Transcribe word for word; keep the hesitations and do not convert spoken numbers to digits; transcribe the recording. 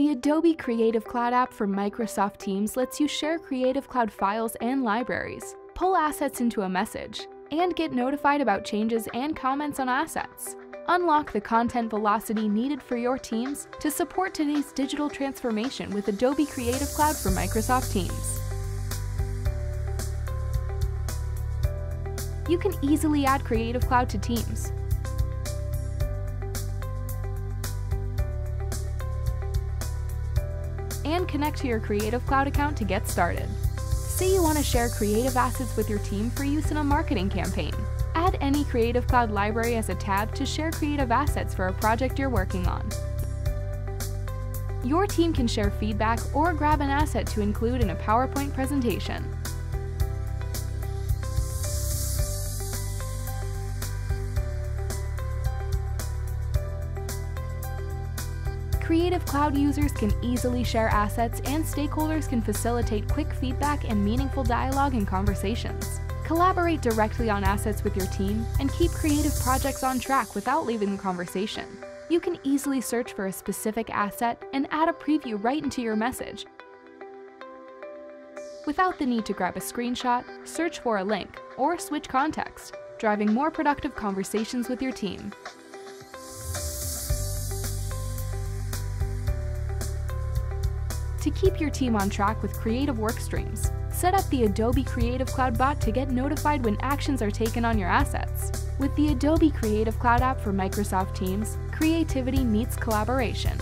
The Adobe Creative Cloud app for Microsoft Teams lets you share Creative Cloud files and libraries, pull assets into a message, and get notified about changes and comments on assets. Unlock the content velocity needed for your teams to support today's digital transformation with Adobe Creative Cloud for Microsoft Teams. You can easily add Creative Cloud to Teams. And connect to your Creative Cloud account to get started. Say you want to share creative assets with your team for use in a marketing campaign. Add any Creative Cloud library as a tab to share creative assets for a project you're working on. Your team can share feedback or grab an asset to include in a PowerPoint presentation. Creative Cloud users can easily share assets, and stakeholders can facilitate quick feedback and meaningful dialogue and conversations. Collaborate directly on assets with your team and keep creative projects on track without leaving the conversation. You can easily search for a specific asset and add a preview right into your message without the need to grab a screenshot, search for a link, or switch context, driving more productive conversations with your team. To keep your team on track with creative work streams, set up the Adobe Creative Cloud bot to get notified when actions are taken on your assets. With the Adobe Creative Cloud app for Microsoft Teams, creativity meets collaboration.